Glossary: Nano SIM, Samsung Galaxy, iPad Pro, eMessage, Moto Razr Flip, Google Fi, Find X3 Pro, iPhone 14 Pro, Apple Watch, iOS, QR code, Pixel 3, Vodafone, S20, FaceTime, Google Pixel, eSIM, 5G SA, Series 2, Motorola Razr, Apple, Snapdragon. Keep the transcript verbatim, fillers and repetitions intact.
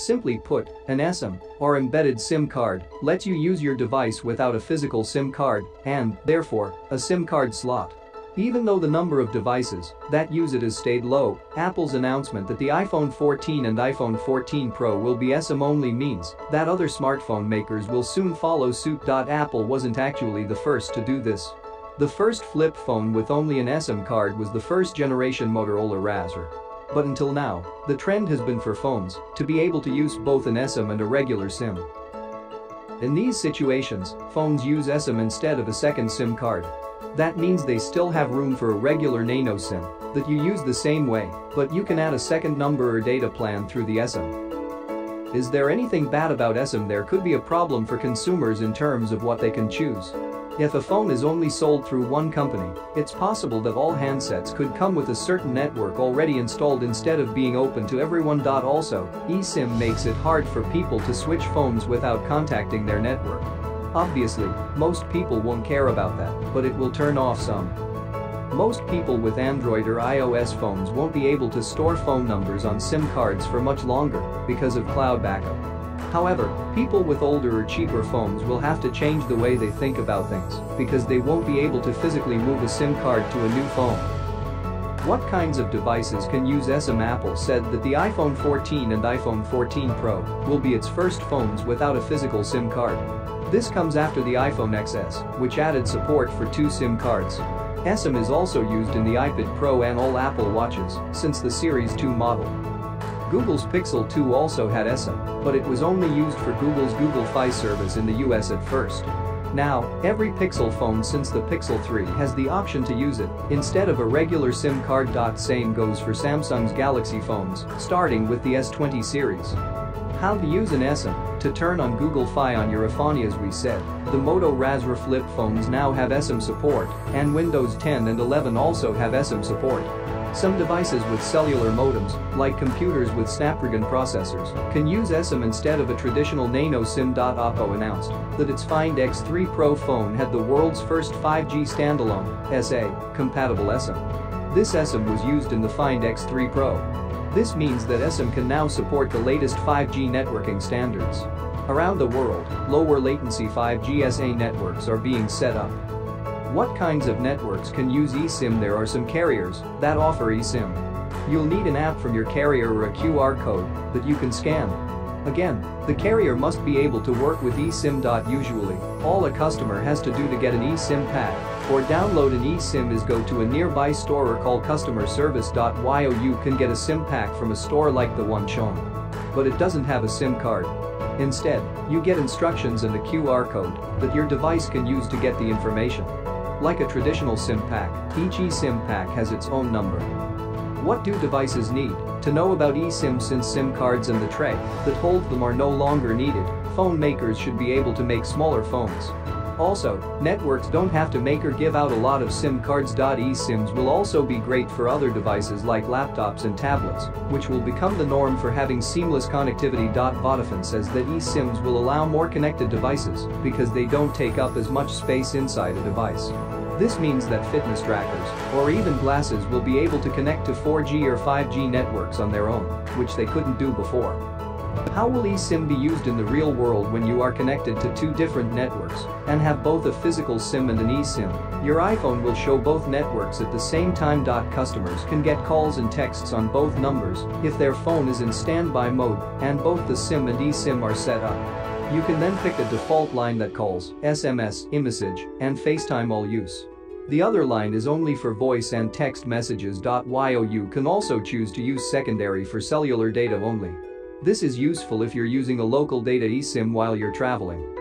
Simply put, an eSIM, or embedded SIM card, lets you use your device without a physical SIM card and, therefore, a SIM card slot. Even though the number of devices that use it has stayed low, Apple's announcement that the iPhone fourteen and iPhone fourteen Pro will be eSIM only means that other smartphone makers will soon follow suit. Apple wasn't actually the first to do this. The first flip phone with only an eSIM card was the first generation Motorola Razr. But until now, the trend has been for phones to be able to use both an eSIM and a regular SIM. In these situations, phones use eSIM instead of a second SIM card. That means they still have room for a regular Nano SIM that you use the same way, but you can add a second number or data plan through the eSIM. Is there anything bad about eSIM? There could be a problem for consumers in terms of what they can choose. If a phone is only sold through one company, it's possible that all handsets could come with a certain network already installed instead of being open to everyone. Also, eSIM makes it hard for people to switch phones without contacting their network. Obviously, most people won't care about that, but it will turn off some. Most people with Android or iOS phones won't be able to store phone numbers on SIM cards for much longer because of cloud backup. However, people with older or cheaper phones will have to change the way they think about things because they won't be able to physically move a SIM card to a new phone. What kinds of devices can use eSIM? Apple said that the iPhone fourteen and iPhone fourteen Pro will be its first phones without a physical SIM card. This comes after the iPhone X S, which added support for two SIM cards. eSIM is also used in the iPad Pro and all Apple Watches since the Series two model. Google's Pixel two also had eSIM, but it was only used for Google's Google Fi service in the U S at first. Now, every Pixel phone since the Pixel three has the option to use it instead of a regular SIM card. Same goes for Samsung's Galaxy phones, starting with the S twenty series. How to use an eSIM to turn on Google Fi on your iPhone? As we said, the Moto Razr Flip phones now have eSIM support, and Windows ten and eleven also have eSIM support. Some devices with cellular modems, like computers with Snapdragon processors, can use eSIM instead of a traditional Nano SIM. Oppo announced that its Find X three Pro phone had the world's first five G standalone S A compatible eSIM. This eSIM was used in the Find X three Pro. This means that eSIM can now support the latest five G networking standards. Around the world, lower latency five G S A networks are being set up. What kinds of networks can use eSIM? There are some carriers that offer eSIM. You'll need an app from your carrier or a Q R code that you can scan. Again, the carrier must be able to work with eSIM. Usually, all a customer has to do to get an eSIM pack or download an eSIM is go to a nearby store or call customer service. While you can get a SIM pack from a store like the one shown, but it doesn't have a SIM card. Instead, you get instructions and a Q R code that your device can use to get the information. Like a traditional SIM pack, each eSIM pack has its own number. What do devices need to know about eSIM? Since SIM cards and the tray that hold them are no longer needed, phone makers should be able to make smaller phones. Also, networks don't have to make or give out a lot of SIM cards. eSIMs will also be great for other devices like laptops and tablets, which will become the norm for having seamless connectivity. Vodafone says that eSIMs will allow more connected devices because they don't take up as much space inside a device. This means that fitness trackers or even glasses will be able to connect to four G or five G networks on their own, which they couldn't do before. How will eSIM be used in the real world? When you are connected to two different networks and have both a physical SIM and an eSIM, your iPhone will show both networks at the same time. Customers can get calls and texts on both numbers if their phone is in standby mode and both the SIM and eSIM are set up. You can then pick a default line that calls, S M S, eMessage, and FaceTime all use. The other line is only for voice and text messages. While you can also choose to use secondary for cellular data only. This is useful if you're using a local data eSIM while you're traveling.